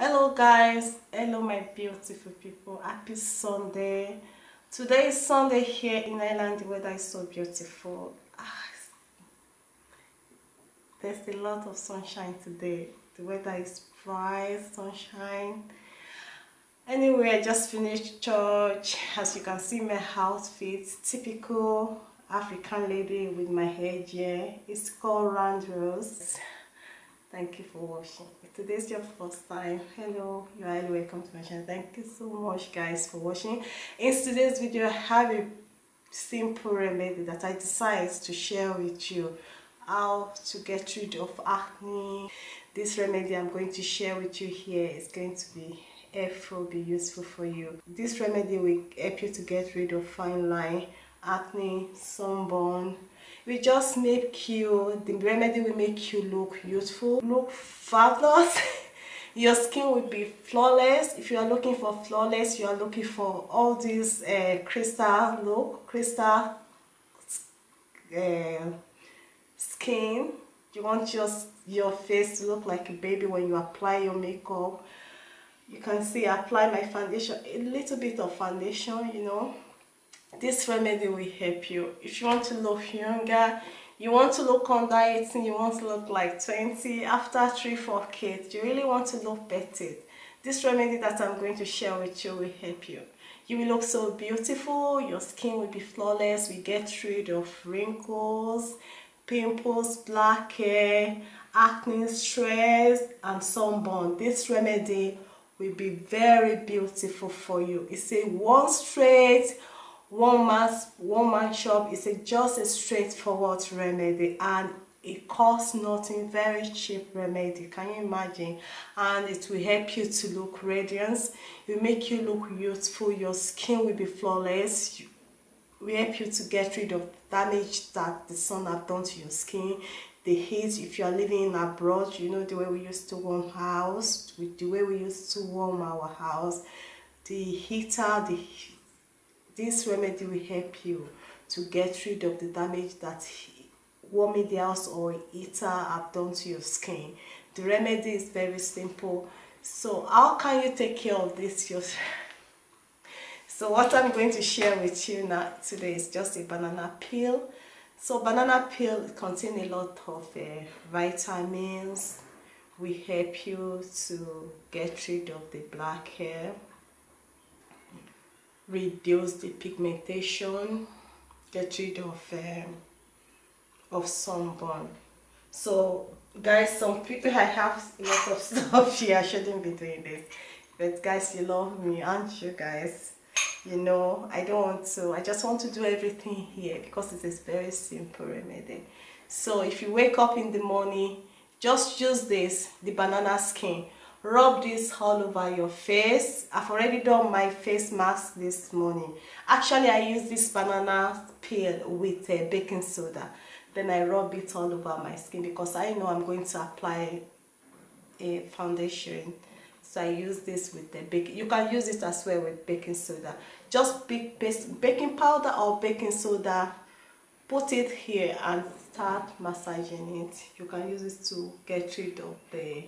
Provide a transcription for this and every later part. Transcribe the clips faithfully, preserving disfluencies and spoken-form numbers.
Hello guys, hello my beautiful people, happy Sunday. Today is Sunday here in Ireland. The weather is so beautiful. Ah, there's a lot of sunshine today. The weather is bright, sunshine. Anyway, I just finished church. As you can see, my outfit, typical African lady with my hair here. It's called Round Rose. Thank you for watching. If today's your first time, hello, you are welcome to my channel. Thank you so much guys for watching. In today's video, I have a simple remedy that I decided to share with you, how to get rid of acne. This remedy I'm going to share with you here is going to be helpful, be useful for you. This remedy will help you to get rid of fine line, acne, sunburn. We just make you, the remedy will make you look youthful, look fabulous. Your skin will be flawless. If you are looking for flawless, you are looking for all these uh, crystal look, crystal uh, skin. You want your, your face to look like a baby when you apply your makeup. You can see I apply my foundation, a little bit of foundation, you know. This remedy will help you. If you want to look younger, you want to look under eighteen, you want to look like twenty, after three, four kids, you really want to look petite. This remedy that I'm going to share with you will help you. You will look so beautiful, your skin will be flawless, we get rid of wrinkles, pimples, black hair, acne, stress, and sunburn. This remedy will be very beautiful for you. It's a one straight, One man, one man shop. It's a, just a straightforward remedy, and it costs nothing, very cheap remedy. Can you imagine? And it will help you to look radiant. It will make you look youthful. Your skin will be flawless. It will help you to get rid of damage that the sun have done to your skin. The heat, if you are living abroad, you know the way we used to warm house, the way we used to warm our house, the heater, the heat. This remedy will help you to get rid of the damage that warming the house or heater have done to your skin. The remedy is very simple. So how can you take care of this yourself? So what I'm going to share with you now today is just a banana peel. So banana peel contains a lot of uh, vitamins. Will help you to get rid of the black hair, reduce the pigmentation, get rid of um, of sunburn. So guys, some people, I have a lot of stuff here, I shouldn't be doing this, but guys, you love me, aren't you guys? You know, I don't want to, I just want to do everything here because it is very simple remedy. So if you wake up in the morning, just use this, the banana skin. Rub this all over your face. I've already done my face mask this morning. Actually, I use this banana peel with uh, baking soda. Then I rub it all over my skin because I know I'm going to apply a foundation. So I use this with the baking. You can use it as well with baking soda. Just big paste, baking powder or baking soda. Put it here and start massaging it. You can use it to get rid of the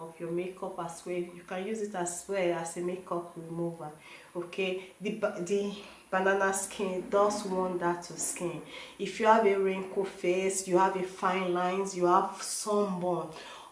of your makeup as well. You can use it as well as a makeup remover. Okay, the, the banana skin does wonder to skin. If you have a wrinkled face, you have a fine lines, you have sunburn,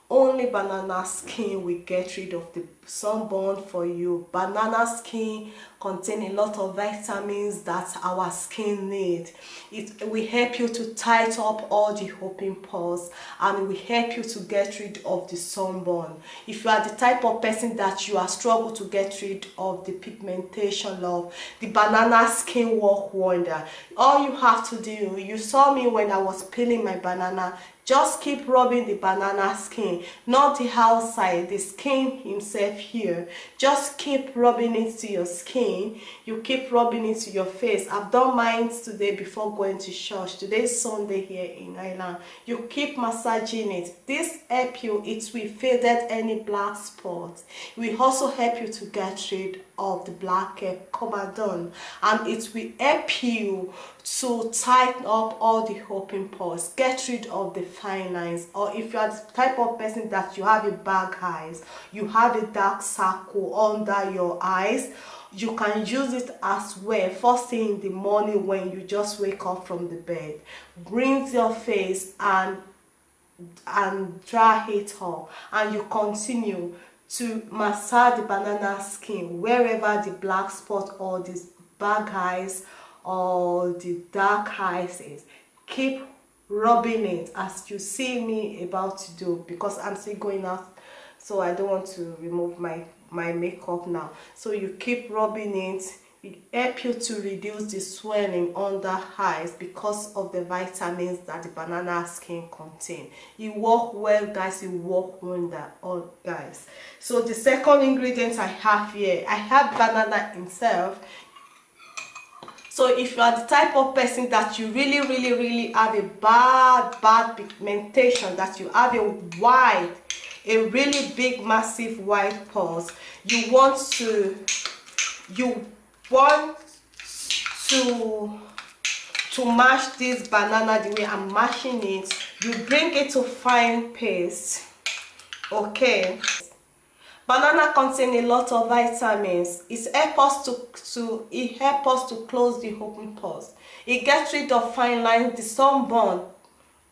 only banana skin will get rid of the sunburn for you. Banana skin contains a lot of vitamins that our skin needs. It will help you to tighten up all the open pores, and it will help you to get rid of the sunburn. If you are the type of person that you are struggling to get rid of the pigmentation, love, the banana skin work wonder. All you have to do, you saw me when I was peeling my banana, just keep rubbing the banana skin, not the outside, the skin himself here. Just keep rubbing it to your skin. You keep rubbing it to your face. I've done mine today before going to church. Today is Sunday here in Ireland. You keep massaging it. This help you. It will fade any black spots. It will also help you to get rid of the black hair comedown, and it will help you to tighten up all the open pores. Get rid of the fine lines, or if you are the type of person that you have a bag eyes, you have a dark circle under your eyes, you can use it as well first thing in the morning when you just wake up from the bed. Rinse your face and and dry it all, and you continue to massage the banana skin wherever the black spot or the bag eyes or the dark eyes is. Keep rubbing it as you see me about to do, because I'm still going out, so I don't want to remove my my makeup now. So you keep rubbing it. It helps you to reduce the swelling under eyes because of the vitamins that the banana skin contain. It work well, guys. It work wonder, all guys. So the second ingredient I have here, I have banana itself. So if you are the type of person that you really, really, really have a bad, bad pigmentation, that you have a wide, a really big, massive white pores, you want to, you. want to to mash this banana the way I'm mashing it. You bring it to fine paste. Okay, banana contains a lot of vitamins. It helps us to to it helps us to close the open pores. It gets rid of fine lines, the sunburn.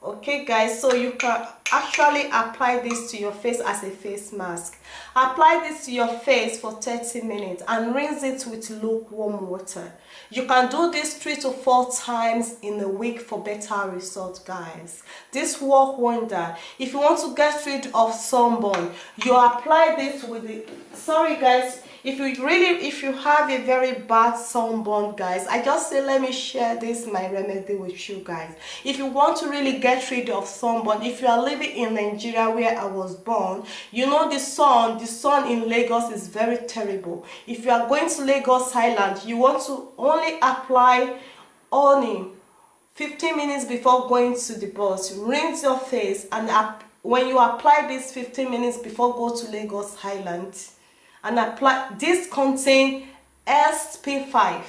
Okay guys, so you can actually apply this to your face as a face mask. Apply this to your face for thirty minutes and rinse it with lukewarm water. You can do this three to four times in a week for better results, guys. This work wonder. If you want to get rid of sunburn, you apply this with the sorry guys if you really if you have a very bad sunburn, guys, I just say let me share this my remedy with you guys. If you want to really get rid of sunburn, if you are living in Nigeria where I was born, you know the sun the sun in Lagos is very terrible. If you are going to Lagos Island, you want to only apply only fifteen minutes before going to the bus. Rinse your face, and up when you apply this fifteen minutes before go to Lagos Island, and apply this contain S P five.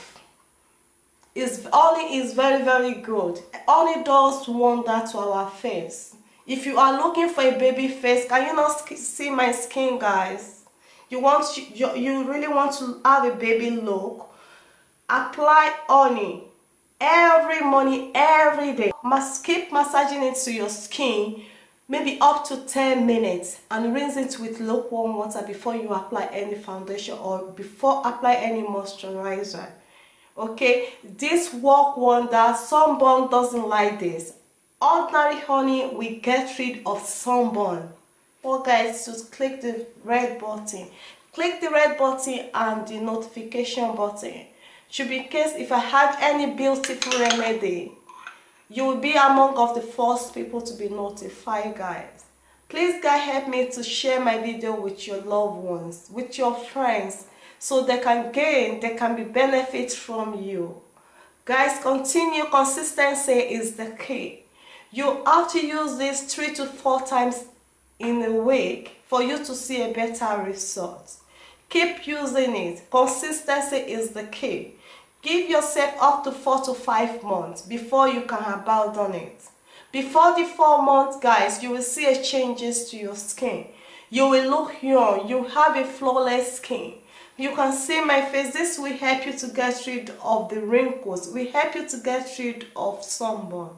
It's only is very, very good. Only does wonder to our face. If you are looking for a baby face, can you not see my skin, guys? You want you, you really want to have a baby look. Apply honey every morning, every day. Must keep massaging it to your skin, maybe up to ten minutes, and rinse it with lukewarm water before you apply any foundation or before apply any moisturizer. Okay, this work wonder. Sunburn doesn't like this. Ordinary honey will get rid of sunburn. Oh guys, just click the red button. Click the red button and the notification button. Should be case if I have any beautiful remedy, you will be among of the first people to be notified, guys. Please, guys, help me to share my video with your loved ones, with your friends, so they can gain, they can be benefit from you. Guys, continue. Consistency is the key. You have to use this three to four times in a week for you to see a better result. Keep using it. Consistency is the key. Give yourself up to four to five months before you can abandon it. Before the four months, guys, you will see a changes to your skin. You will look young. You have a flawless skin. You can see my face. This will help you to get rid of the wrinkles. Will help you to get rid of sunburn.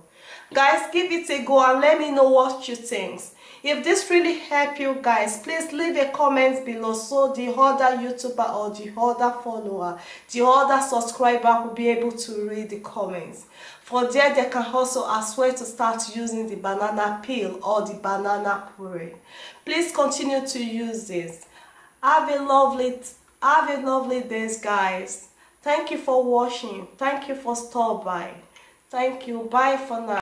Guys, give it a go and let me know what you think. If this really helped you, guys, please leave a comment below so the other YouTuber or the other follower, the other subscriber will be able to read the comments. For there, they can also as well to start using the banana peel or the banana puree. Please continue to use this. Have a lovely, have a lovely day, guys. Thank you for watching. Thank you for stopping by. Thank you. Bye for now.